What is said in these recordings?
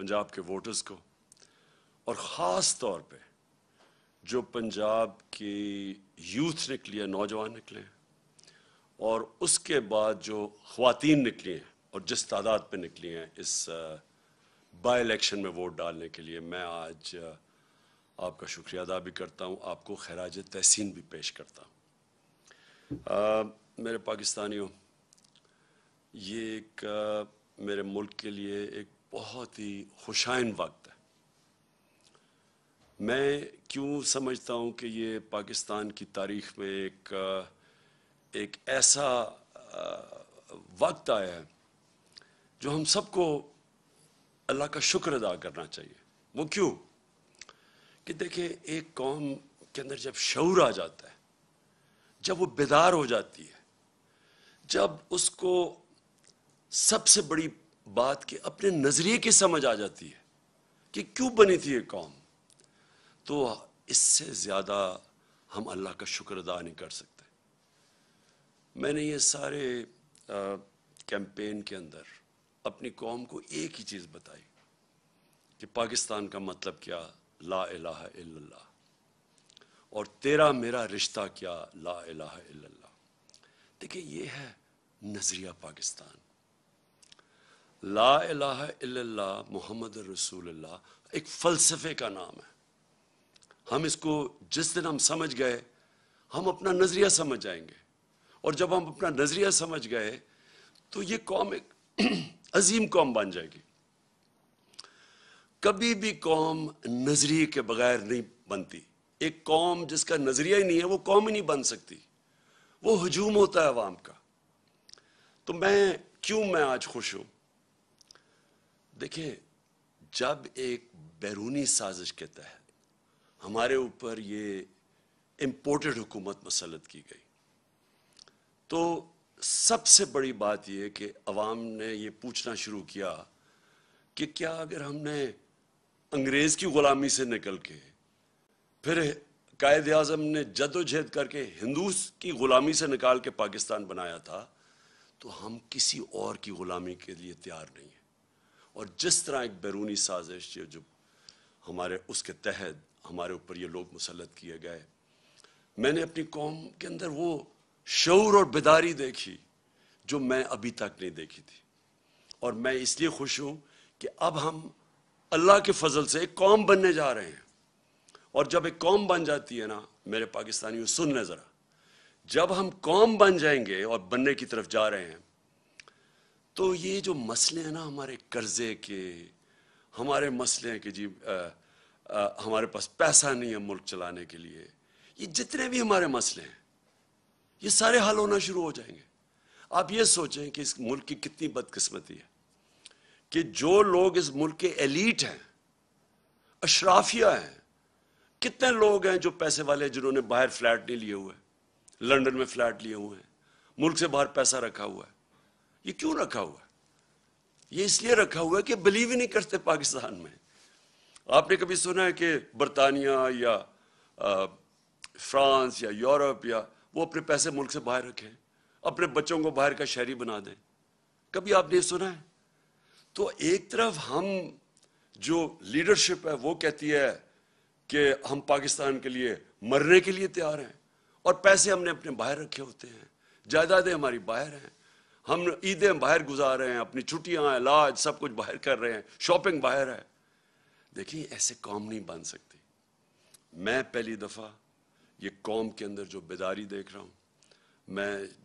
पंजाब के वोटर्स को और ख़ास तौर पे जो पंजाब के यूथ निकली है, नौजवान निकले हैं, और उसके बाद जो ख़वातीन निकली हैं और जिस तादाद पे निकली हैं इस बाय इलेक्शन में वोट डालने के लिए, मैं आज आपका शुक्रिया अदा भी करता हूँ, आपको खैराज तहसीन भी पेश करता हूँ। मेरे पाकिस्तानियों, ये एक मेरे मुल्क के लिए एक बहुत ही खुशाइन वक्त है। मैं क्यों समझता हूँ कि ये पाकिस्तान की तारीख में एक ऐसा वक्त आया है जो हम सबको अल्लाह का शुक्र अदा करना चाहिए। वो क्यों कि देखिए, एक कौम के अंदर जब शऊर आ जाता है, जब वो बेदार हो जाती है, जब उसको सबसे बड़ी बात कि अपने नज़रिए की समझ आ जाती है कि क्यों बनी थी ये कौम, तो इससे ज़्यादा हम अल्लाह का शुक्र अदा नहीं कर सकते। मैंने ये सारे कैंपेन के अंदर अपनी कौम को एक ही चीज़ बताई कि पाकिस्तान का मतलब क्या, ला इलाहा इल्लल्लाह, और तेरा मेरा रिश्ता क्या, ला इलाहा इल्लल्लाह। देखिए, ये है नज़रिया पाकिस्तान। ला इलाहा इल्लल्लाह मोहम्मद रसूलुल्लाह एक फ़लसफ़े का नाम है। हम इसको जिस दिन हम समझ गए, हम अपना नज़रिया समझ जाएंगे, और जब हम अपना नज़रिया समझ गए तो ये कौम एक अजीम कौम बन जाएगी। कभी भी कौम नज़रिए के बगैर नहीं बनती। एक कौम जिसका नज़रिया ही नहीं है वो कौम ही नहीं बन सकती, वो हुजूम होता है अवाम का। तो मैं आज खुश हूँ। देखिए, जब एक बैरूनी साजिश के तहत हमारे ऊपर ये इम्पोर्टेड हुकूमत मसलत की गई, तो सबसे बड़ी बात यह कि अवाम ने ये पूछना शुरू किया कि क्या अगर हमने अंग्रेज़ की ग़ुलामी से निकल के फिर कायद-ए-आज़म ने जदोजहद करके हिंदूस की ग़ुलामी से निकाल के पाकिस्तान बनाया था, तो हम किसी और की ग़ुलामी के लिए तैयार नहीं हैं। और जिस तरह एक बैरूनी साजिश जो हमारे उसके तहत हमारे ऊपर ये लोग मुसलत किए गए, मैंने अपनी कौम के अंदर वो शऊर और बेदारी देखी जो मैं अभी तक नहीं देखी थी। और मैं इसलिए खुश हूँ कि अब हम अल्लाह के फजल से एक कौम बनने जा रहे हैं। और जब एक कौम बन जाती है ना मेरे पाकिस्तानियों, सुनने ज़रा, जब हम कौम बन जाएंगे और बनने की तरफ जा रहे हैं, तो ये जो मसले हैं ना, हमारे कर्जे के, हमारे मसले हैं कि जी हमारे पास पैसा नहीं है मुल्क चलाने के लिए, ये जितने भी हमारे मसले हैं ये सारे हल होना शुरू हो जाएंगे। आप ये सोचें कि इस मुल्क की कितनी बदकिस्मती है कि जो लोग इस मुल्क के एलीट हैं, अशराफिया हैं, कितने लोग हैं जो पैसे वाले, जिन्होंने बाहर फ्लैट नहीं लिए हुए, लंदन में फ्लैट लिए हुए हैं, मुल्क से बाहर पैसा रखा हुआ है। ये क्यों रखा हुआ है? ये इसलिए रखा हुआ है कि बिलीव ही नहीं करते पाकिस्तान में। आपने कभी सुना है कि बरतानिया या फ्रांस या यूरोप या वो अपने पैसे मुल्क से बाहर रखें, अपने बच्चों को बाहर का शहरी बना दें? कभी आपने सुना है? तो एक तरफ हम जो लीडरशिप है वो कहती है कि हम पाकिस्तान के लिए मरने के लिए तैयार हैं, और पैसे हमने अपने बाहर रखे होते हैं, जायदादें हमारी बाहर हैं, हम ईदें बाहर गुजार रहे हैं, अपनी छुट्टियाँ, इलाज, सब कुछ बाहर कर रहे हैं, शॉपिंग बाहर है। देखिए, ऐसे कौम नहीं बन सकती। मैं पहली दफ़ा ये कौम के अंदर जो बेदारी देख रहा हूँ, मैं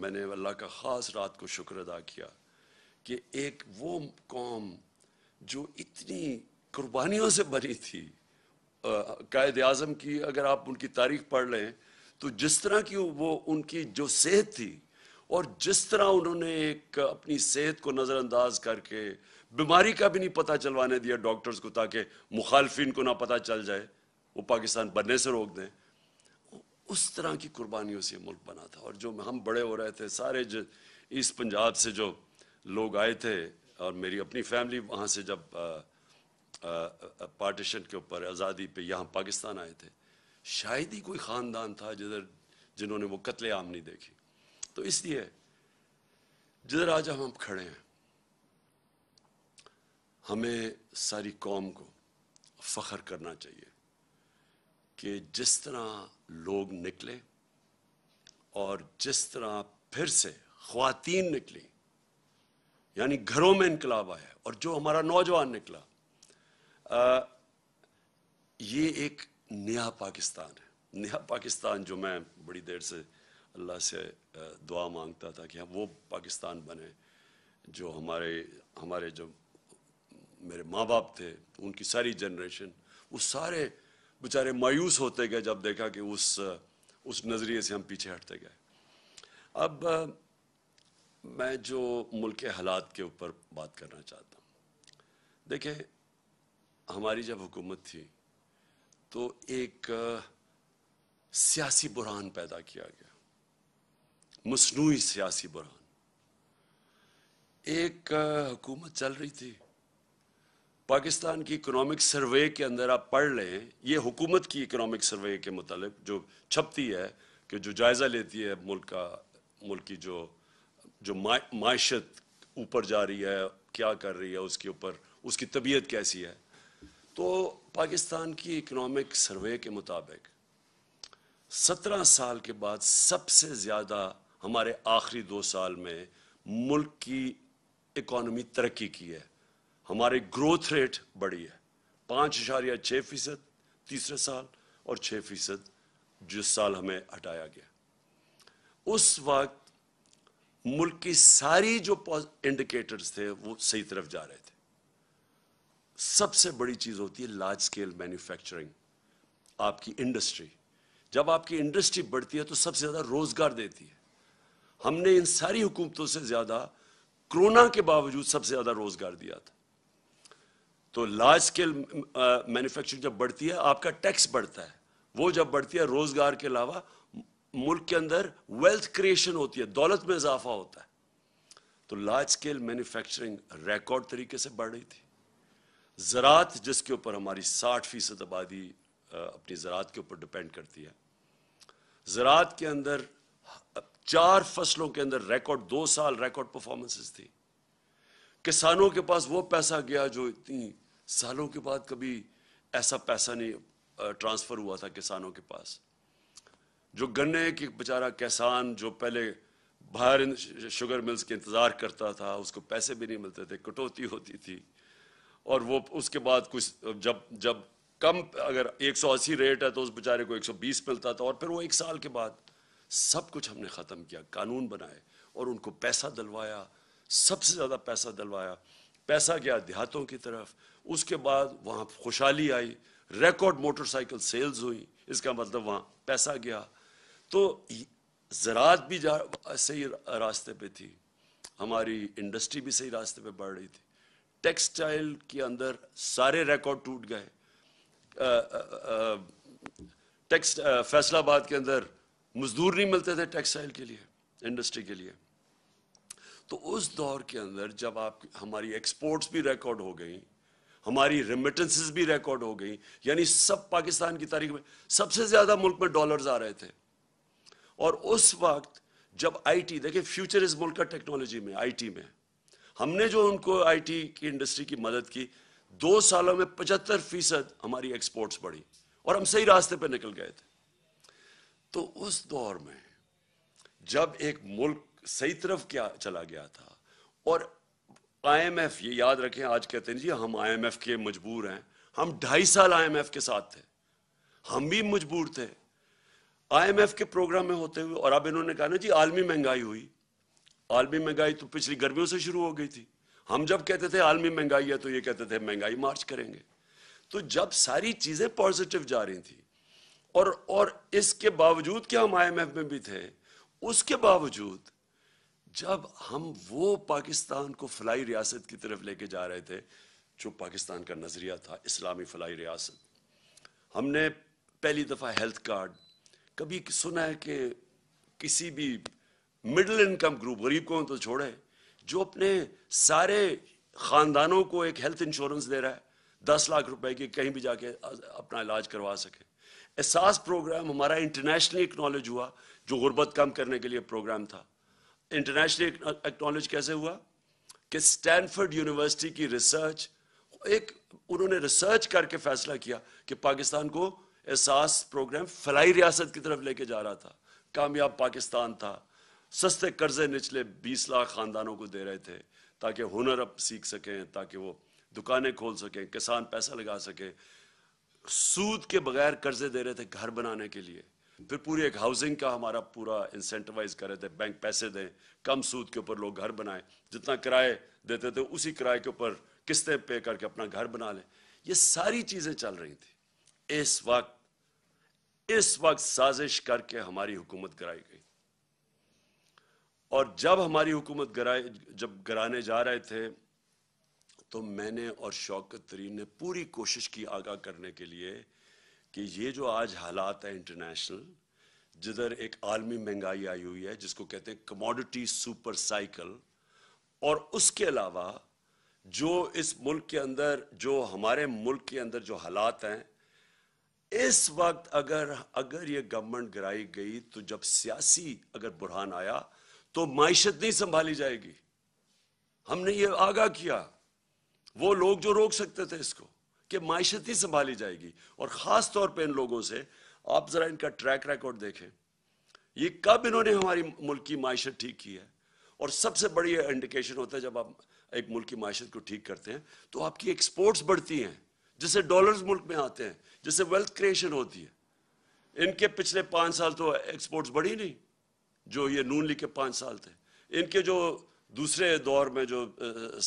मैंने अल्लाह का ख़ास रात को शुक्र अदा किया कि एक वो कौम जो इतनी कुर्बानियों से भरी थी, कायद आज़म की अगर आप उनकी तारीख पढ़ लें तो जिस तरह की वो उनकी जो सेहत थी और जिस तरह उन्होंने एक अपनी सेहत को नज़रअंदाज करके बीमारी का भी नहीं पता चलवाने दिया डॉक्टर्स को, ताकि मुखालफिन को ना पता चल जाए, वो पाकिस्तान बनने से रोक दें। उस तरह की कुर्बानियों से मुल्क बना था। और जो हम बड़े हो रहे थे, सारे इस पंजाब से जो लोग आए थे, और मेरी अपनी फैमिली वहाँ से जब पार्टीशन के ऊपर आज़ादी पे यहाँ पाकिस्तान आए थे, शायद ही कोई ख़ानदान था जिन्होंने वो कत्लेआम नहीं देखी। तो इसलिए जिधर आज हम खड़े हैं, हमें सारी कौम को फ़ख्र करना चाहिए कि जिस तरह लोग निकले और जिस तरह फिर से ख्वातीन निकली, यानी घरों में इनकलाब आया और जो हमारा नौजवान निकला, ये एक नया पाकिस्तान है। नया पाकिस्तान जो मैं बड़ी देर से अल्लाह से दुआ मांगता था कि वो पाकिस्तान बने जो हमारे जो मेरे माँ बाप थे, उनकी सारी जनरेशन, वो सारे बेचारे मायूस होते गए जब देखा कि उस नज़रिए से हम पीछे हटते गए। अब मैं जो मुल्क के हालात के ऊपर बात करना चाहता हूँ, देखें हमारी जब हुकूमत थी तो एक सियासी बुरहान पैदा किया गया, मसनूई सियासी बुरहान। एक हुकूमत चल रही थी, पाकिस्तान की इकोनॉमिक सर्वे के अंदर आप पढ़ लें, ये हुकूमत की इकोनॉमिक सर्वे के मुताबिक जो छपती है कि जो जायज़ा लेती है मुल्क की जो मायशत ऊपर जा रही है, क्या कर रही है, उसके ऊपर उसकी तबीयत कैसी है, तो पाकिस्तान की इकोनॉमिक सर्वे के मुताबिक 17 साल के बाद सबसे ज़्यादा हमारे आखिरी 2 साल में मुल्क की इकॉनमी तरक्की की है, हमारे ग्रोथ रेट बढ़ी है 5.6% तीसरे साल और 6% जिस साल हमें हटाया गया। उस वक्त मुल्क की सारी जो इंडिकेटर्स थे वो सही तरफ जा रहे थे। सबसे बड़ी चीज़ होती है लार्ज स्केल मैन्युफैक्चरिंग, आपकी इंडस्ट्री। जब आपकी इंडस्ट्री बढ़ती है तो सबसे ज़्यादा रोज़गार देती है। हमने इन सारी हुकूमतों से ज़्यादा कोरोना के बावजूद सबसे ज़्यादा रोज़गार दिया था। तो लार्ज स्केल मैन्युफैक्चरिंग जब बढ़ती है, आपका टैक्स बढ़ता है, वो जब बढ़ती है, रोज़गार के अलावा मुल्क के अंदर वेल्थ क्रिएशन होती है, दौलत में इजाफा होता है। तो लार्ज स्केल मैन्युफैक्चरिंग रिकॉर्ड तरीके से बढ़ रही थी। ज़रात, जिसके ऊपर हमारी 60% आबादी अपनी ज़रात के ऊपर डिपेंड करती है, ज़रात के अंदर 4 फसलों के अंदर रिकॉर्ड 2 साल रिकॉर्ड परफॉर्मेंसेस थी। किसानों के पास वो पैसा गया जो इतनी सालों के बाद कभी ऐसा पैसा नहीं ट्रांसफ़र हुआ था किसानों के पास। जो गन्ने की बेचारा किसान जो पहले बाहर शुगर मिल्स के इंतज़ार करता था, उसको पैसे भी नहीं मिलते थे, कटौती होती थी, और वो उसके बाद कुछ जब कम, अगर 180 रेट है तो उस बेचारे को 120 मिलता था, और फिर वो एक साल के बाद सब कुछ हमने ख़त्म किया, कानून बनाए और उनको पैसा दिलवाया, सबसे ज़्यादा पैसा दिलवाया। पैसा गया देहातों की तरफ, उसके बाद वहाँ खुशहाली आई, रिकॉर्ड मोटरसाइकिल सेल्स हुई, इसका मतलब वहाँ पैसा गया। तो ज़रात भी सही रास्ते पे थी, हमारी इंडस्ट्री भी सही रास्ते पे बढ़ रही थी, टेक्सटाइल के अंदर सारे रिकॉर्ड टूट गए। फैसलाबाद के अंदर मजदूर नहीं मिलते थे टेक्सटाइल के लिए, इंडस्ट्री के लिए। तो उस दौर के अंदर जब हमारी एक्सपोर्ट्स भी रिकॉर्ड हो गई, हमारी रेमिटेंसेस भी रिकॉर्ड हो गई, यानी सब पाकिस्तान की तारीख में सबसे ज़्यादा मुल्क में डॉलर्स आ रहे थे। और उस वक्त जब आईटी, देखिए फ्यूचर इस मुल्क का टेक्नोलॉजी में, आईटी में, हमने जो उनको आईटी की इंडस्ट्री की मदद की, 2 सालों में 75% हमारी एक्सपोर्ट्स बढ़ी और हम सही रास्ते पर निकल गए थे। तो उस दौर में जब एक मुल्क सही तरफ क्या चला गया था, और IMF, ये याद रखें, आज कहते हैं जी हम IMF के मजबूर हैं, हम 2.5 साल IMF के साथ थे, हम भी मजबूर थे IMF के प्रोग्राम में होते हुए। और अब इन्होंने कहा ना जी आलमी महंगाई हुई, आलमी महंगाई तो पिछली गर्मियों से शुरू हो गई थी। हम जब कहते थे आलमी महंगाई है तो ये कहते थे महंगाई मार्च करेंगे। तो जब सारी चीज़ें पॉजिटिव जा रही थी और इसके बावजूद कि हम IMF में भी थे, उसके बावजूद जब हम वो पाकिस्तान को फलाई रियासत की तरफ लेके जा रहे थे, जो पाकिस्तान का नज़रिया था, इस्लामी फलाई रियासत। हमने पहली दफ़ा हेल्थ कार्ड, कभी सुना है कि किसी भी मिडिल इनकम ग्रुप, गरीब को तो छोड़े, जो अपने सारे ख़ानदानों को एक हेल्थ इंश्योरेंस दे रहा है 10 लाख रुपए की, कहीं भी जाके अपना इलाज करवा सके। एहसास प्रोग्राम हमारा इंटरनेशनली एक्नॉलेज हुआ, जो गुर्बत कम करने के लिए प्रोग्राम था। इंटरनेशनल एक्नॉलेज कैसे हुआ कि स्टैनफोर्ड यूनिवर्सिटी की रिसर्च एक उन्होंने रिसर्च करके फैसला किया कि पाकिस्तान को एहसास प्रोग्राम फलाई रियासत की तरफ लेके जा रहा था, कामयाब पाकिस्तान था, सस्ते कर्जे निचले 20 लाख खानदानों को दे रहे थे ताकि हुनर अब सीख सकें, ताकि वो दुकानें खोल सकें, किसान पैसा लगा सकें, सूद के बगैर कर्जे दे रहे थे घर बनाने के लिए, फिर पूरी एक हाउसिंग का हमारा पूरा इंसेंटिवाइज कर रहे थे, बैंक पैसे दें, कम सूद के ऊपर लोग घर बनाएं, जितना किराए देते थे उसी किराए के ऊपर किस्तें पे करके अपना घर बना लें। ये सारी चीज़ें चल रही थी। इस वक्त साजिश करके हमारी हुकूमत गिराई गई, और जब हमारी हुकूमत गिराने जा रहे थे तो मैंने और शौकत तरीन ने पूरी कोशिश की आगाह करने के लिए कि ये जो आज हालात है इंटरनेशनल, जिधर एक आलमी महंगाई आई हुई है जिसको कहते हैं कमोडिटी सुपर साइकिल, और उसके अलावा जो इस मुल्क के अंदर, जो हमारे मुल्क के अंदर जो हालात हैं इस वक्त, अगर ये गवर्नमेंट गिराई गई तो जब सियासी अगर बुरहान आया तो माइशत नहीं संभाली जाएगी। हमने ये आगाह किया, वो लोग जो रोक सकते थे इसको, कि माइशत ही संभाली जाएगी। और ख़ास तौर पे इन लोगों से आप ज़रा इनका ट्रैक रिकॉर्ड देखें, ये कब इन्होंने हमारी मुल्क की माइशत ठीक की है। और सबसे बड़ी इंडिकेशन होता है जब आप एक मुल्क की माइशत को ठीक करते हैं तो आपकी एक्सपोर्ट्स बढ़ती हैं, जिससे डॉलर्स मुल्क में आते हैं, जिससे वेल्थ क्रिएशन होती है। इनके पिछले 5 साल तो एक्सपोर्ट्स बढ़ी नहीं, जो ये नून लीग के 5 साल थे। इनके जो दूसरे दौर में जो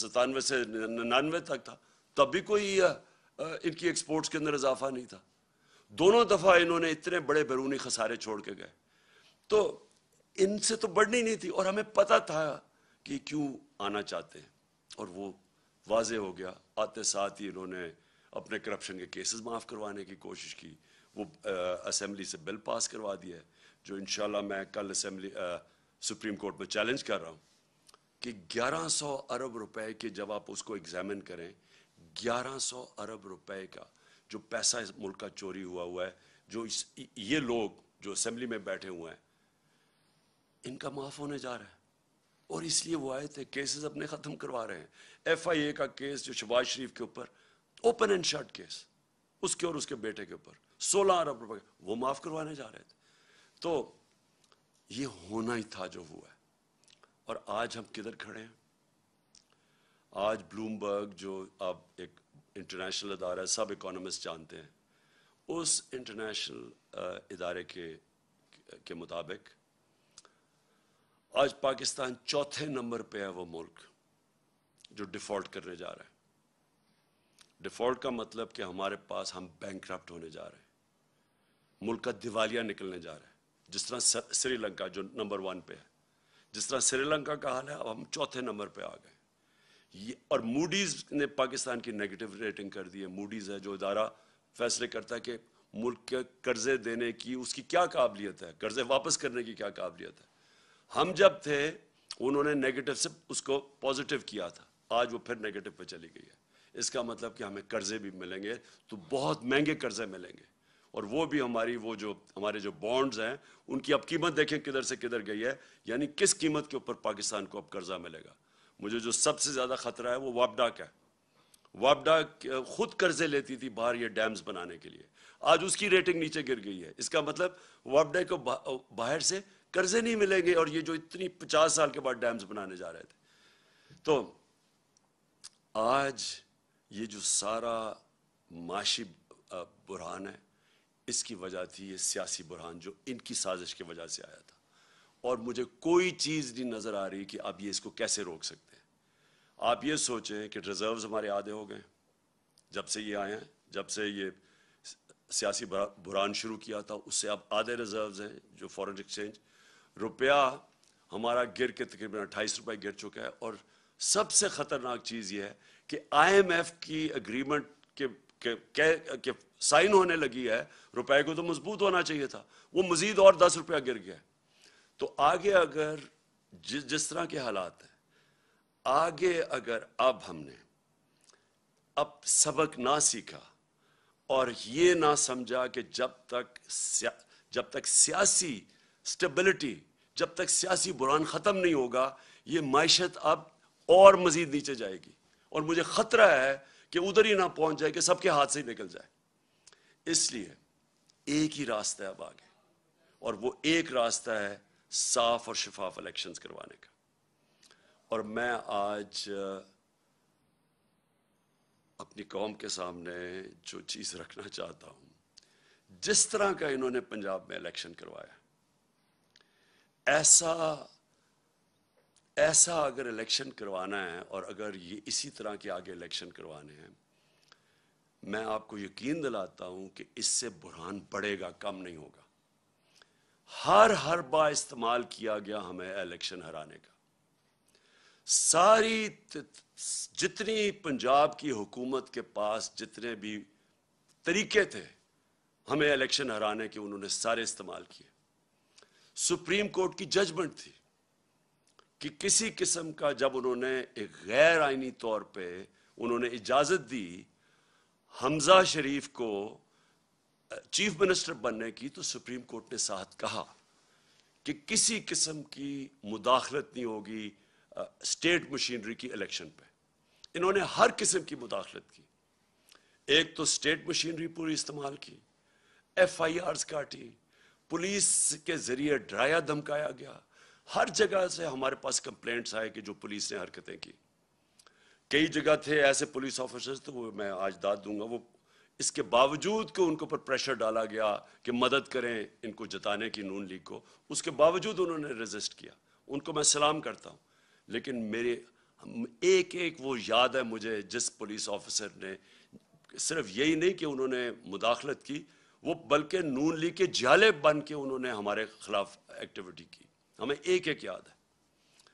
97 से 99 तक था, तब भी कोई इनकी एक्सपोर्ट्स के अंदर इजाफा नहीं था। दोनों दफ़ा इन्होंने इतने बड़े बैरूनी खसारे छोड़ के गए, तो इनसे तो बढ़नी नहीं थी। और हमें पता था कि क्यों आना चाहते हैं, और वो वाजे हो गया। आते साथ ही इन्होंने अपने करप्शन के केसेस माफ़ करवाने की कोशिश की, वो असेंबली से बिल पास करवा दिया, जो इंशाल्लाह मैं कल असेंबली सुप्रीम कोर्ट में चैलेंज कर रहा हूँ कि 1100 अरब रुपए के, जब आप उसको एग्जामिन करें, 1100 अरब रुपए का जो पैसा इस मुल्क का चोरी हुआ है, जो ये लोग जो असेंबली में बैठे हुए हैं, इनका माफ़ होने जा रहा है। और इसलिए वो आए थे, केसेस अपने ख़त्म करवा रहे हैं। FIA का केस जो शहबाज शरीफ के ऊपर, ओपन एंड शट केस, उसके और उसके बेटे के ऊपर 16 अरब रुपए, वो माफ़ करवाने जा रहे थे। तो ये होना ही था जो हुआ है। और आज हम किधर खड़े हैं? आज ब्लूमबर्ग, जो अब एक इंटरनेशनल अदारा है, सब इकोनॉमिस्ट जानते हैं, उस इंटरनेशनल इदारे के मुताबिक आज पाकिस्तान 4थे नंबर पे है वो मुल्क जो डिफ़ॉल्ट करने जा रहा है। डिफ़ॉल्ट का मतलब कि हमारे पास, हम बैंकक्रप्ट होने जा रहे हैं, मुल्क का दिवालिया निकलने जा रहा है। जिस तरह श्रीलंका जो नंबर 1 पे है, जिस तरह श्रीलंका का हाल है, अब हम 4थे नंबर पे आ गए। ये और मूडीज़ ने पाकिस्तान की नेगेटिव रेटिंग कर दी है। मूडीज़ है जो अदारा फैसले करता है कि मुल्क के कर्जे देने की उसकी क्या काबिलियत है, कर्जे वापस करने की क्या काबिलियत है। हम जब थे उन्होंने नेगेटिव से उसको पॉजिटिव किया था, आज वो फिर नेगेटिव पे चली गई है। इसका मतलब कि हमें कर्जे भी मिलेंगे तो बहुत महंगे कर्जे मिलेंगे, और वो भी हमारी, वो जो हमारे जो बॉन्ड्स हैं उनकी अब कीमत देखें किधर से किधर गई है, यानी किस कीमत के ऊपर पाकिस्तान को अब कर्जा मिलेगा। मुझे जो सबसे ज़्यादा खतरा है वो वापडा का है। वापडा खुद कर्जे लेती थी बाहर ये डैम्स बनाने के लिए, आज उसकी रेटिंग नीचे गिर गई है। इसका मतलब वापडा को बाहर से कर्जे नहीं मिलेंगे, और ये जो इतनी 50 साल के बाद डैम्स बनाने जा रहे थे। तो आज ये जो सारा माशी बुरहान है, इसकी वजह थी ये सियासी बुरहान जो इनकी साजिश की वजह से आया था। और मुझे कोई चीज़ नहीं नज़र आ रही कि आप ये इसको कैसे रोक सकते हैं। आप ये सोचें कि रिजर्व्स हमारे आधे हो गए जब से ये आए हैं, जब से ये सियासी बुरहान शुरू किया था उससे अब आधे रिजर्व्स हैं जो फॉरेन एक्सचेंज। रुपया हमारा गिर के तकरीबन 28 रुपये गिर चुका है। और सबसे ख़तरनाक चीज़ ये है कि IMF की अग्रीमेंट के साइन होने लगी है, रुपए को तो मजबूत होना चाहिए था, वो मजीद और 10 रुपया गिर गया। तो आगे अगर जिस तरह के हालात हैं, आगे अगर अब हमने अब सबक ना सीखा और ये ना समझा कि जब तक सियासी स्टेबिलिटी, जब तक सियासी बुरहान ख़त्म नहीं होगा, ये माइशत अब और मजीद नीचे जाएगी। और मुझे ख़तरा है कि उधर ही ना पहुंच जाए कि सबके हाथ से ही निकल जाए। इसलिए एक ही रास्ता है अब आगे, और वो एक रास्ता है साफ और शफाफ इलेक्शंस करवाने का। और मैं आज अपनी कौम के सामने जो चीज़ रखना चाहता हूँ, जिस तरह का इन्होंने पंजाब में इलेक्शन करवाया, ऐसा अगर इलेक्शन करवाना है और अगर ये इसी तरह के आगे इलेक्शन करवाने हैं, मैं आपको यकीन दिलाता हूं कि इससे बुरहान बढ़ेगा, कम नहीं होगा। हर हरबा इस्तेमाल किया गया हमें इलेक्शन हराने का। सारी जितनी पंजाब की हुकूमत के पास जितने भी तरीके थे हमें इलेक्शन हराने के, उन्होंने सारे इस्तेमाल किए। सुप्रीम कोर्ट की जजमेंट थी कि किसी किस्म का, जब उन्होंने एक गैर आइनी तौर पे उन्होंने इजाजत दी हमजा शरीफ को चीफ मिनिस्टर बनने की, तो सुप्रीम कोर्ट ने साथ कहा कि किसी किस्म की मुदाखलत नहीं होगी स्टेट मशीनरी की इलेक्शन पे। इन्होंने हर किस्म की मुदाखलत की, एक तो स्टेट मशीनरी पूरी इस्तेमाल की, FIRs काटी, पुलिस के जरिए डराया धमकाया गया, हर जगह से हमारे पास कंप्लेंट्स आए कि जो पुलिस ने हरकतें की। कई जगह थे ऐसे पुलिस ऑफिसर्स, तो वो मैं आज दाद दूंगा, वो इसके बावजूद कि उनके ऊपर प्रेशर डाला गया कि मदद करें इनको जताने की नून लीग को, उसके बावजूद उन्होंने रेजिस्ट किया। उनको मैं सलाम करता हूँ, लेकिन मेरे एक एक वो याद है मुझे जिस पुलिस ऑफिसर ने, सिर्फ यही नहीं कि उन्होंने मुदाखलत की, वो बल्कि नून लीग के जाले बन के उन्होंने हमारे खिलाफ एक्टिविटी की, हमें एक एक याद है।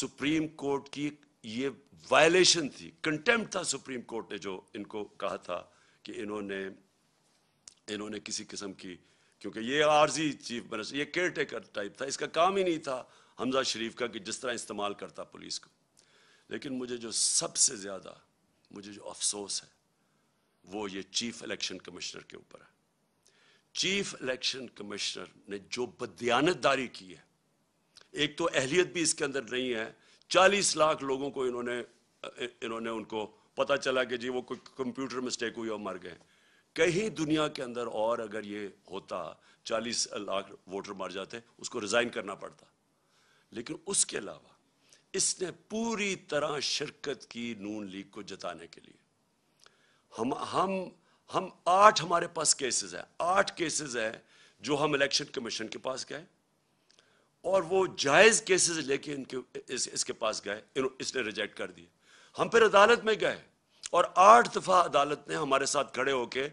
सुप्रीम कोर्ट की ये वायलेशन थी, कंटेम्प्ट था। सुप्रीम कोर्ट ने जो इनको कहा था कि इन्होंने किसी किस्म की, क्योंकि ये आर्जी चीफ मिनिस्टर, ये केयर टेकर टाइप था, इसका काम ही नहीं था हमजा शरीफ का कि जिस तरह इस्तेमाल करता पुलिस को। लेकिन मुझे जो सबसे ज़्यादा मुझे जो अफसोस है वो ये चीफ इलेक्शन कमिश्नर के ऊपर है। चीफ इलेक्शन कमिश्नर ने जो बदयानतदारी की है, एक तो अहलियत भी इसके अंदर नहीं है, 40 लाख लोगों को इन्होंने उनको पता चला कि जी वो कोई कंप्यूटर मिस्टेक हुई और मर गए। कहीं दुनिया के अंदर और अगर ये होता 40 लाख वोटर मर जाते, उसको रिजाइन करना पड़ता। लेकिन उसके अलावा इसने पूरी तरह शिरकत की नून लीग को जताने के लिए। हम 8 हमारे पास केसेस हैं, 8 केसेस हैं जो हम इलेक्शन कमीशन के पास गए और वो जायज़ केसेस लेके इसके पास गए, इसने रिजेक्ट कर दिए। हम फिर अदालत में गए और 8 दफा अदालत ने हमारे साथ खड़े होके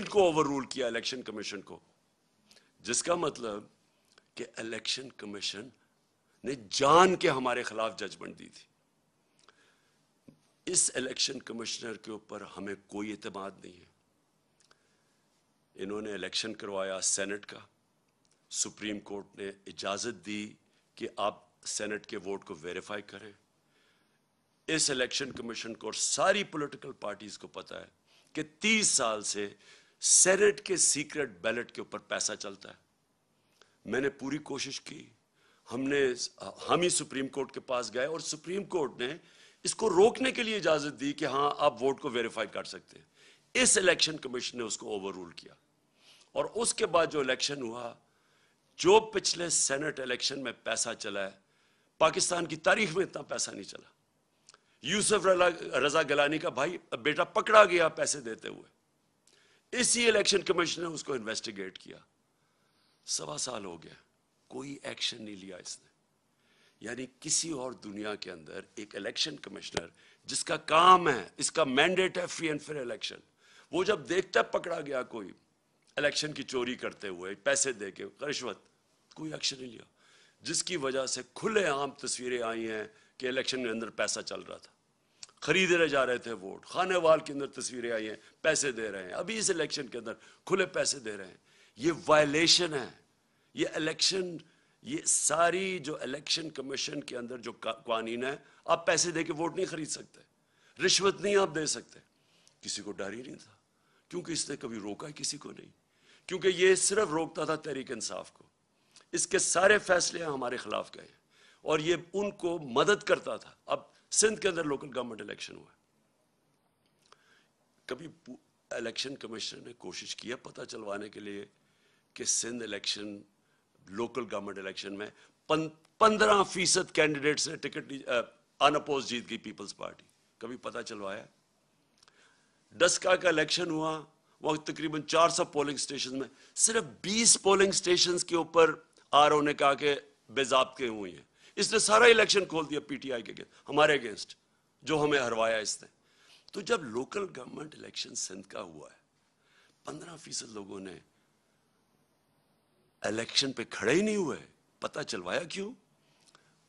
इनको ओवर रूल किया, इलेक्शन कमीशन को। जिसका मतलब कि इलेक्शन कमीशन ने जान के हमारे खिलाफ जजमेंट दी थी। इस इलेक्शन कमिश्नर के ऊपर हमें कोई एतमाद नहीं है। इन्होंने इलेक्शन करवाया सेनेट का, सुप्रीम कोर्ट ने इजाज़त दी कि आप सेनेट के वोट को वेरीफाई करें। इस इलेक्शन कमीशन को और सारी पॉलिटिकल पार्टीज को पता है कि 30 साल से सेनेट के सीक्रेट बैलेट के ऊपर पैसा चलता है। मैंने पूरी कोशिश की, हम ही सुप्रीम कोर्ट के पास गए और सुप्रीम कोर्ट ने इसको रोकने के लिए इजाज़त दी कि हाँ आप वोट को वेरीफाई कर सकते हैं। इस इलेक्शन कमीशन ने उसको ओवर रूल किया। और उसके बाद जो इलेक्शन हुआ, जो पिछले सेनेट इलेक्शन में पैसा चला है, पाकिस्तान की तारीख में इतना पैसा नहीं चला। यूसुफ रजा गिलानी का भाई बेटा पकड़ा गया पैसे देते हुए, इसी इलेक्शन कमीशन ने उसको इन्वेस्टिगेट किया। 1.25 साल हो गया, कोई एक्शन नहीं लिया इसने। यानी किसी और दुनिया के अंदर एक इलेक्शन कमिश्नर जिसका काम है, इसका मैंडेट है फ्री एंड फेयर इलेक्शन, वो जब देखता पकड़ा गया कोई इलेक्शन की चोरी करते हुए, पैसे दे के रिश्वत, कोई एक्शन नहीं लिया। जिसकी वजह से खुलेआम तस्वीरें आई हैं कि इलेक्शन के अंदर पैसा चल रहा था, खरीदे जा रहे थे वोट, खानेवाल के अंदर तस्वीरें आई हैं, पैसे दे रहे हैं, अभी इस इलेक्शन के अंदर खुले पैसे दे रहे हैं। ये वायलेशन है। ये इलेक्शन, ये सारी जो इलेक्शन कमीशन के अंदर जो कानून है, आप पैसे दे के वोट नहीं खरीद सकते, रिश्वत नहीं आप दे सकते। किसी को डर ही नहीं था, क्योंकि इसने कभी रोका किसी को नहीं, क्योंकि ये सिर्फ रोकता था तहरीक इंसाफ को। इसके सारे फैसले हमारे खिलाफ गए और ये उनको मदद करता था। अब सिंध के अंदर लोकल गवर्नमेंट इलेक्शन हुआ, कभी इलेक्शन कमीशन ने कोशिश किया पता चलवाने के लिए कि Sindh election, local government election में 15% कैंडिडेट्स ने टिकट अनअपोज जीत गई पीपल्स पार्टी? कभी पता चलवाया? डस्का का इलेक्शन हुआ, वहाँ तकरीबन 400 पोलिंग स्टेशन में सिर्फ 20 पोलिंग स्टेशन के ऊपर आरओ ने कहा कि बेजाबते हुए हैं। इसने सारा इलेक्शन खोल दिया पीटीआई के हमारे अगेंस्ट, जो हमें हरवाया इसने। तो जब लोकल गवर्नमेंट इलेक्शन सिंध का हुआ है, 15% लोगों ने इलेक्शन पे खड़े ही नहीं हुए। पता चलवाया क्यों?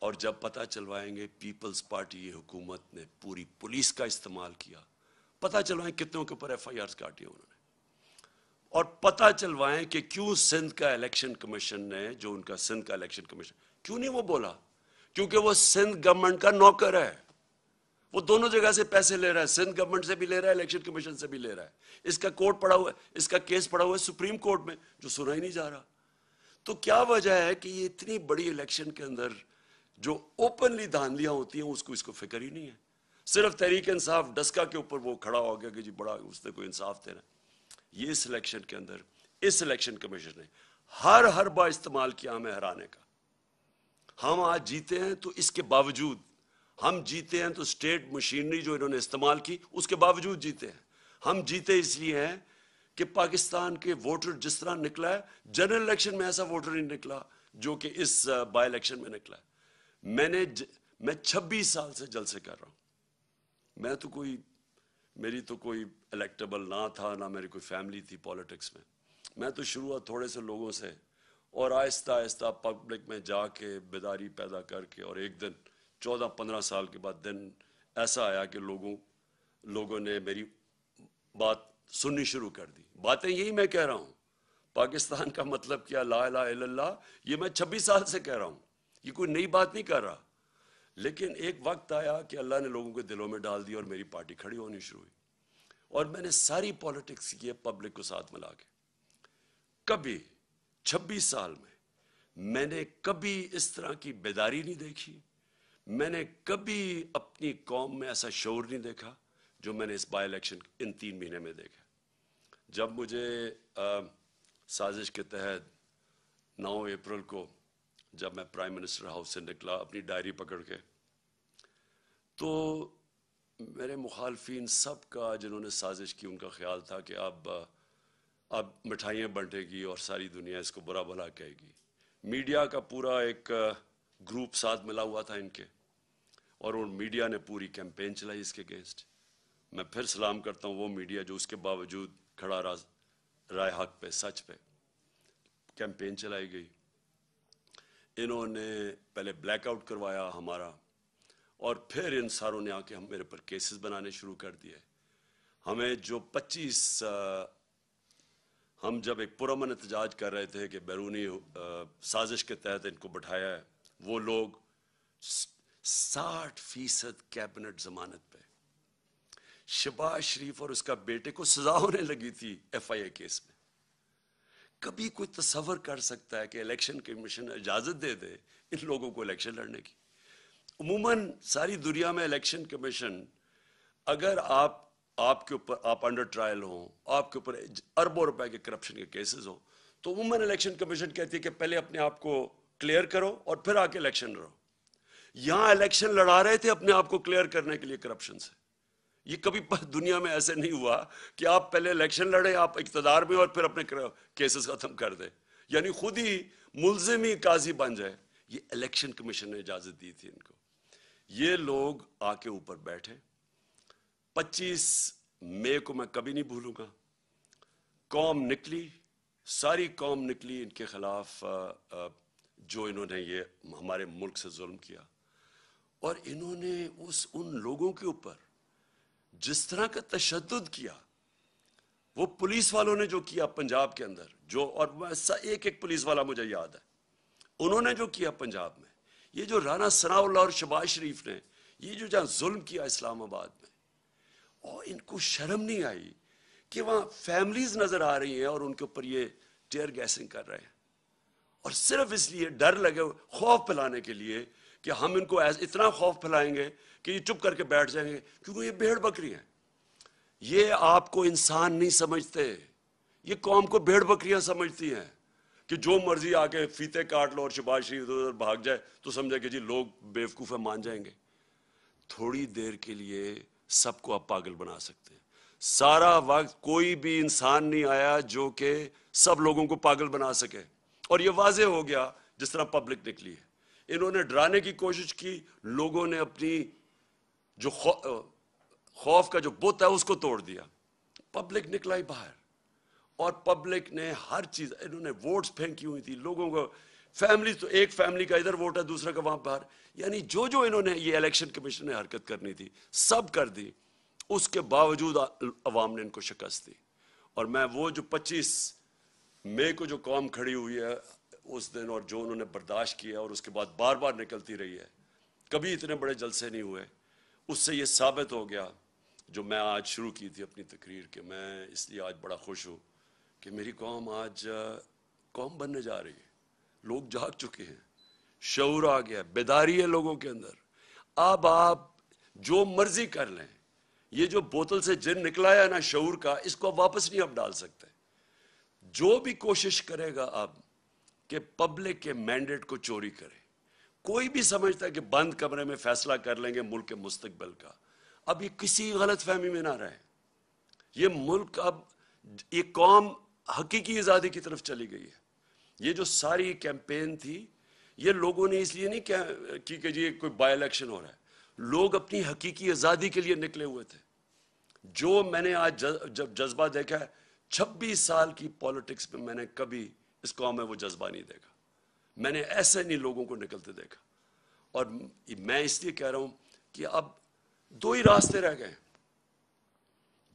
और जब पता चलवाएंगे, पीपल्स पार्टी ये हुकूमत ने पूरी पुलिस का इस्तेमाल किया। पता चलवाएं कितनों के ऊपर FIR काटी उन्होंने, और पता चलवाएं कि क्यों सिंध का इलेक्शन कमीशन ने, जो उनका सिंध का इलेक्शन कमीशन, क्यों नहीं वो बोला? क्योंकि वो सिंध गवर्नमेंट का नौकर है, वो दोनों जगह से पैसे ले रहा है, सिंध गवर्नमेंट से भी ले रहा है, इलेक्शन कमीशन से भी ले रहा है। इसका कोर्ट पड़ा हुआ है, इसका केस पड़ा हुआ है सुप्रीम कोर्ट में, जो सुना ही नहीं जा रहा। तो क्या वजह है कि ये इतनी बड़ी इलेक्शन के अंदर जो ओपनली धांधलियां होती हैं उसको फिक्र ही नहीं है। सिर्फ तहरीक इंसाफ डस्का के ऊपर वो खड़ा हो गया कि जी बड़ा उसने कोई इंसाफ देना। ये इस इलेक्शन के अंदर इस इलेक्शन कमीशन ने हर बार इस्तेमाल किया हमें हराने का। हम आज जीते हैं तो इसके बावजूद, हम जीते हैं तो स्टेट मशीनरी जो इन्होंने इस्तेमाल की उसके बावजूद जीते हैं। हम जीते इसलिए हैं कि पाकिस्तान के वोटर जिस तरह निकला है, जनरल इलेक्शन में ऐसा वोटर नहीं निकला जो कि इस बाय इलेक्शन में निकला है। मैं 26 साल से जलसे कर रहा हूँ। मेरी तो कोई इलेक्टेबल ना था, ना मेरी कोई फैमिली थी पॉलिटिक्स में। मैं तो शुरुआत थोड़े से लोगों से और आहिस्ता आहिस्ता पब्लिक में जाके बेदारी पैदा करके, और एक दिन 14-15 साल के बाद दिन ऐसा आया कि लोगों ने मेरी बात सुननी शुरू कर दी। बातें यही मैं कह रहा हूँ, पाकिस्तान का मतलब क्या, ला इलाहा इल्लल्लाह, ये मैं 26 साल से कह रहा हूँ, ये कोई नई बात नहीं कर रहा। लेकिन एक वक्त आया कि अल्लाह ने लोगों के दिलों में डाल दिया और मेरी पार्टी खड़ी होनी शुरू हुई। और मैंने सारी पॉलिटिक्स की है पब्लिक को साथ मिला के। कभी 26 साल में मैंने कभी इस तरह की बेदारी नहीं देखी, मैंने कभी अपनी कौम में ऐसा शोर नहीं देखा जो मैंने इस बाय इलेक्शन इन 3 महीने में देखा। जब मुझे साजिश के तहत 9 अप्रैल को जब मैं प्राइम मिनिस्टर हाउस से निकला अपनी डायरी पकड़ के, तो मेरे मुखालफिन सब का जिन्होंने साजिश की उनका ख्याल था कि अब मिठाइयाँ बंटेगी और सारी दुनिया इसको बुरा भला कहेगी। मीडिया का पूरा एक ग्रुप साथ मिला हुआ था इनके, और उन मीडिया ने पूरी कैंपेन चलाई इसके अगेंस्ट। मैं फिर सलाम करता हूँ वो मीडिया जो उसके बावजूद खड़ा राय हक पे, सच पे कैंपेन चलाई गई। इन्होंने पहले ब्लैकआउट करवाया हमारा, और फिर इन सारों ने आके हम मेरे पर केसेस बनाने शुरू कर दिए। हमें जो 25 हम जब एक पुरअमन एहतजाज कर रहे थे कि बैरूनी साजिश के तहत इनको बैठाया है, वो लोग 60% कैबिनेट जमानत पे। शहबाज शरीफ और उसका बेटे को सजा होने लगी थी FIA केस में। कभी कोई तस्वर कर सकता है कि इलेक्शन कमीशन इजाज़त दे दे इन लोगों को इलेक्शन लड़ने की? उमूमन सारी दुनिया में इलेक्शन कमीशन, अगर आपके ऊपर आप अंडर ट्रायल हो, आपके ऊपर अरबों रुपए के करप्शन के केसेस हो, तो उमूमन इलेक्शन कमीशन कहती है कि पहले अपने आप को क्लियर करो और फिर आके इलेक्शन लड़ो। यहाँ इलेक्शन लड़ा रहे थे अपने आप को क्लियर करने के लिए करप्शन से। ये कभी दुनिया में ऐसे नहीं हुआ कि आप पहले इलेक्शन लड़े, आप इक्तदार में, और फिर अपने केसेस खत्म कर दे, यानी खुद ही मुलजिम ही काजी बन जाए। ये इलेक्शन कमीशन ने इजाजत दी थी इनको। ये लोग आके ऊपर बैठे। 25 मई को मैं कभी नहीं भूलूंगा, कौम निकली, सारी कौम निकली इनके खिलाफ जो इन्होंने ये हमारे मुल्क से जुल्म किया। और इन्होंने उन लोगों के ऊपर जिस तरह का तशद्दुद किया, वो पुलिस वालों ने जो किया पंजाब के अंदर, जो और एक पुलिस वाला मुझे याद है उन्होंने जो किया पंजाब में, ये जो राना सना और शहबाज शरीफ ने ये जो जहाँ जुल्म किया इस्लामाबाद में, और इनको शर्म नहीं आई कि वहाँ फैमिलीज नजर आ रही हैं और उनके ऊपर ये टेयर गैसिंग कर रहे हैं, और सिर्फ इसलिए डर लगे, खौफ फैलाने के लिए कि हम इनको इतना खौफ फैलाएंगे कि ये चुप करके बैठ जाएंगे, क्योंकि ये भेड़ बकरी हैं। ये आपको इंसान नहीं समझते, ये कौम को भेड़ बकरियां समझती हैं कि जो मर्जी आके फीते काट लो और शहबाज शरीफ इधर उधर भाग जाए तो समझे कि जी लोग बेवकूफ़ है, मान जाएंगे। थोड़ी देर के लिए सबको आप पागल बना सकते हैं। सारा वक्त कोई भी इंसान नहीं आया जो कि सब लोगों को पागल बना सके, और ये वाजे हो गया जिस तरह पब्लिक निकली है। इन्होंने डराने की कोशिश की, लोगों ने अपनी जो खौफ का जो बुत है उसको तोड़ दिया, पब्लिक निकला ही बाहर, और पब्लिक ने हर चीज़, इन्होंने वोट्स फेंकी हुई थी लोगों को, फैमिली तो एक फैमिली का इधर वोट है, दूसरा का वहाँ बाहर, यानी जो जो इन्होंने ये इलेक्शन कमीशन ने हरकत करनी थी सब कर दी, उसके बावजूद अवाम ने इनको शिकस्त दी। और मैं वो जो 25 मई को जो कौम खड़ी हुई है उस दिन, और जो उन्होंने बर्दाश्त किया और उसके बाद बार बार निकलती रही है, कभी इतने बड़े जलसे नहीं हुए, उससे ये साबित हो गया जो मैं आज शुरू की थी अपनी तकरीर के, मैं इसलिए आज बड़ा खुश हूँ कि मेरी कौम आज कौम बनने जा रही है। लोग जाग चुके हैं, शऊर आ गया, बेदारी है लोगों के अंदर। अब आप जो मर्जी कर लें, ये जो बोतल से जिन निकला है ना शऊर का, इसको वापस नहीं आप डाल सकते। जो भी कोशिश करेगा आप कि पब्लिक के मैंडेट को चोरी करे, कोई भी समझता है कि बंद कमरे में फैसला कर लेंगे मुल्क के मुस्तकबिल का, अब ये किसी गलत फहमी में ना रहे। ये मुल्क, अब ये कौम हकीकी आज़ादी की तरफ चली गई है। ये जो सारी कैंपेन थी ये लोगों ने इसलिए नहीं की कि जी कोई बाय इलेक्शन हो रहा है, लोग अपनी हकीकी आज़ादी के लिए निकले हुए थे। जो मैंने आज जब जज्बा देखा है, 26 साल की पॉलिटिक्स में मैंने कभी इस कौम में वो जज्बा नहीं देखा, मैंने ऐसे नहीं लोगों को निकलते देखा। और मैं इसलिए कह रहा हूँ कि अब दो ही रास्ते रह गए,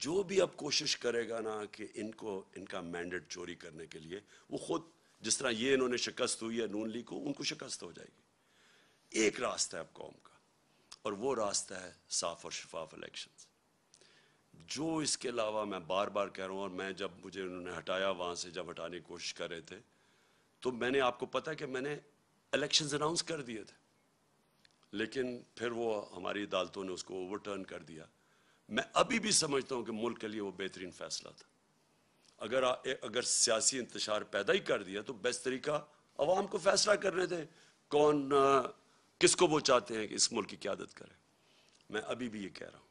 जो भी अब कोशिश करेगा ना कि इनको इनका मैंडेट चोरी करने के लिए, वो खुद जिस तरह ये इन्होंने शिकस्त हुई है नून लीग को, उनको शिकस्त हो जाएगी। एक रास्ता है अब कौम का, और वो रास्ता है साफ और शफाफ इलेक्शंस। जो इसके अलावा मैं बार बार कह रहा हूँ, और मैं जब मुझे उन्होंने हटाया वहाँ से, जब हटाने की कोशिश कर रहे थे तो मैंने, आपको पता है कि मैंने इलेक्शंस अनाउंस कर दिए थे, लेकिन फिर वो हमारी अदालतों ने उसको ओवरटर्न कर दिया। मैं अभी भी समझता हूँ कि मुल्क के लिए वो बेहतरीन फैसला था। अगर सियासी इंतशार पैदा ही कर दिया तो बेस्ट तरीका अवाम को फैसला करने दें, कौन किसको वो चाहते हैं कि इस मुल्क की क़यादत करे। मैं अभी भी ये कह रहा हूँ,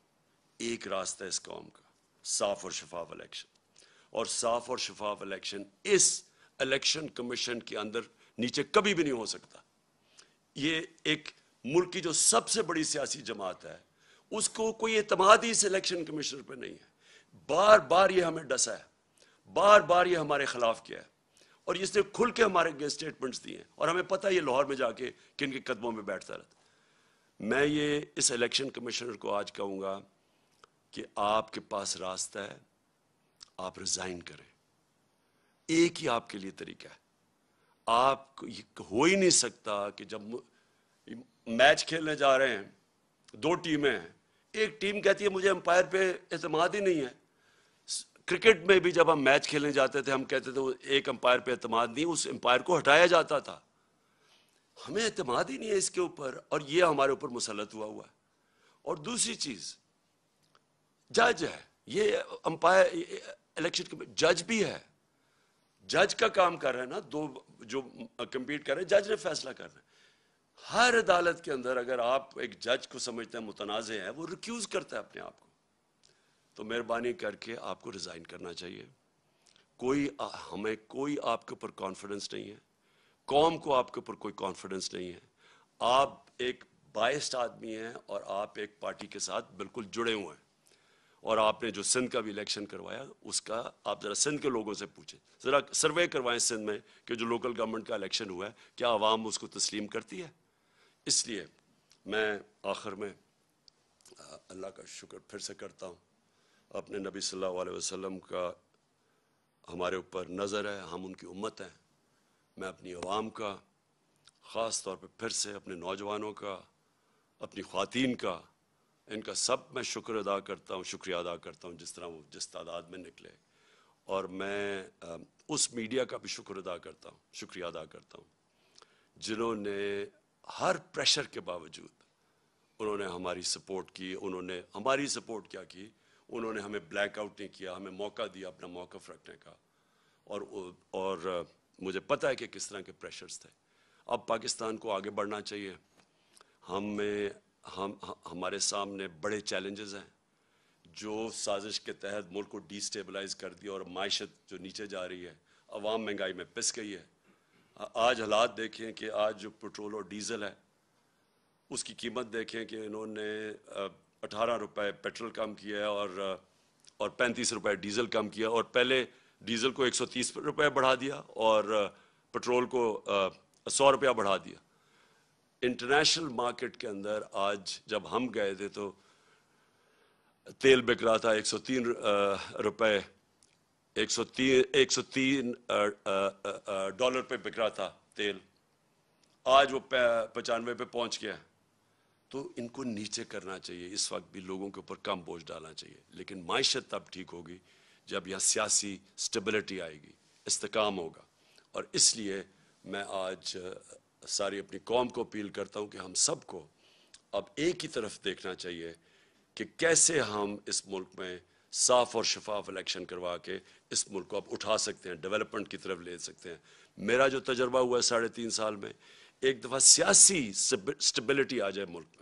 एक रास्ता है इस कौम का, साफ और शफाफ इलेक्शन। और साफ और शफाफ इलेक्शन इस इलेक्शन कमीशन के अंदर नीचे कभी भी नहीं हो सकता। ये एक मुल्क की जो सबसे बड़ी सियासी जमात है, उसको कोई एतमाद ही इस इलेक्शन कमीशन पर नहीं है। बार बार ये हमें डसा है, बार बार ये हमारे खिलाफ किया है, और इसने खुल के हमारे स्टेटमेंट्स दिए हैं, और हमें पता है ये लाहौर में जाके किन के कदमों में बैठता रहता। मैं ये इस इलेक्शन कमीशनर को आज कहूँगा कि आपके पास रास्ता है, आप रिज़ाइन करें। एक ही आपके लिए तरीका है। आप हो ही नहीं सकता कि जब मैच खेलने जा रहे हैं, दो टीमें हैं, एक टीम कहती है मुझे अंपायर पे एतमाद ही नहीं है। क्रिकेट में भी जब हम मैच खेलने जाते थे, हम कहते थे एक अंपायर पे एतमाद नहीं, उस अंपायर को हटाया जाता था। हमें एतमाद ही नहीं है इसके ऊपर, और ये हमारे ऊपर मुसलत हुआ है। और दूसरी चीज़, जज है ये, अंपायर इलेक्शन के जज भी है, जज का काम कर रहे हैं ना, दो जो कम्पीट कर रहे हैं, जज ने फैसला कर रहे हैं। हर अदालत के अंदर अगर आप एक जज को समझते हैं मुतनाज़े है, वो रिक्यूज़ करता है अपने आप को। तो मेहरबानी करके आपको रिज़ाइन करना चाहिए। हमें कोई आपके ऊपर कॉन्फिडेंस नहीं है, कौम को आपके ऊपर कोई कॉन्फिडेंस नहीं है। आप एक बाइस्ड आदमी हैं और आप एक पार्टी के साथ बिल्कुल जुड़े हुए हैं, और आपने जो सिंध का भी इलेक्शन करवाया, उसका आप ज़रा सिंध के लोगों से पूछें, ज़रा सर्वे करवाएं सिंध में कि जो लोकल गवर्नमेंट का इलेक्शन हुआ है, क्या आवाम उसको तस्लीम करती है। इसलिए मैं आखिर में अल्लाह का शुक्र फिर से करता हूँ, अपने नबी सल्लल्लाहु अलैहि वसल्लम का हमारे ऊपर नज़र है, हम उनकी उम्मत हैं। मैं अपनी आवाम का, ख़ास तौर पर फिर से अपने नौजवानों का, अपनी ख़वातीन का, इनका सब मैं शुक्रिया अदा करता हूँ, जिस तरह वो जिस तादाद में निकले। और मैं उस मीडिया का भी शुक्रिया अदा करता हूँ जिन्होंने हर प्रेशर के बावजूद उन्होंने हमारी सपोर्ट की। उन्होंने हमें ब्लैक आउट नहीं किया, हमें मौका दिया अपना मौक़िफ़ रखने का, और मुझे पता है कि किस तरह के प्रेशर्स थे। अब पाकिस्तान को आगे बढ़ना चाहिए, हमारे सामने बड़े चैलेंजेस हैं। जो साजिश के तहत मुल्क को डिस्टेबलाइज कर दिया और मायशत जो नीचे जा रही है, अवाम महंगाई में पिस गई है। आज हालात देखें कि आज जो पेट्रोल और डीज़ल है उसकी कीमत देखें कि इन्होंने 18 रुपए पेट्रोल कम किया है और 35 रुपए डीज़ल कम किया, और पहले डीज़ल को 130 रुपए बढ़ा दिया और पेट्रोल को 100 रुपया बढ़ा दिया। इंटरनेशनल मार्केट के अंदर आज जब हम गए थे तो तेल बिक रहा था 103 रुपए, 103 डॉलर पे बिक रहा था तेल, आज वो 95 पे पहुंच गया। तो इनको नीचे करना चाहिए, इस वक्त भी लोगों के ऊपर कम बोझ डालना चाहिए, लेकिन मायशत तब ठीक होगी जब यह सियासी स्टेबिलिटी आएगी, इस्तेकाम होगा। और इसलिए मैं आज सारी अपनी कौम को अपील करता हूँ कि हम सबको अब एक ही तरफ देखना चाहिए कि कैसे हम इस मुल्क में साफ़ और शफाफ इलेक्शन करवा के इस मुल्क को अब उठा सकते हैं, डेवलपमेंट की तरफ ले सकते हैं। मेरा जो तजर्बा हुआ है 3.5 साल में, एक दफ़ा सियासी स्टेबिलिटी आ जाए मुल्क में,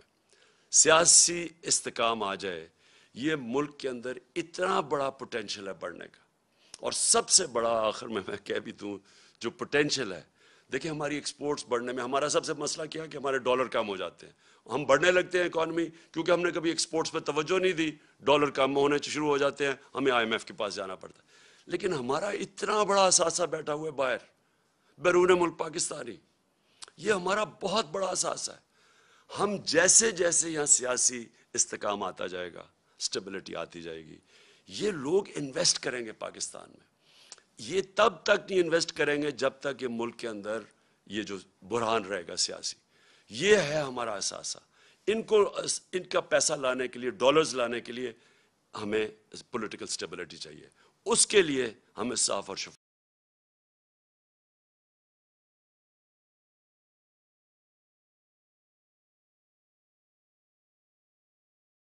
सियासी इस्तेकाम आ जाए, ये मुल्क के अंदर इतना बड़ा पोटेंशल है बढ़ने का। और सबसे बड़ा, आखिर में मैं कह भी दूँ, जो पोटेंशल है, देखिए हमारी एक्सपोर्ट्स बढ़ने में हमारा सबसे मसला क्या है कि हमारे डॉलर कम हो जाते हैं, हम बढ़ने लगते हैं इकॉनमी, क्योंकि हमने कभी एक्सपोर्ट्स पर तवज्जो नहीं दी, डॉलर कम होने शुरू हो जाते हैं, हमें IMF के पास जाना पड़ता है। लेकिन हमारा इतना बड़ा असासा बैठा हुआ है बाहर, बैरून मुल्क पाकिस्तानी, ये हमारा बहुत बड़ा असासा है। हम जैसे जैसे यहाँ सियासी इस्तेकाम आता जाएगा, स्टेबिलिटी आती जाएगी, ये लोग इन्वेस्ट करेंगे पाकिस्तान में। ये तब तक नहीं इन्वेस्ट करेंगे जब तक ये मुल्क के अंदर ये जो बुरहान रहेगा सियासी, ये है हमारा असासा। इनको, इनका पैसा लाने के लिए, डॉलर्स लाने के लिए हमें पॉलिटिकल स्टेबिलिटी चाहिए, उसके लिए हमें साफ और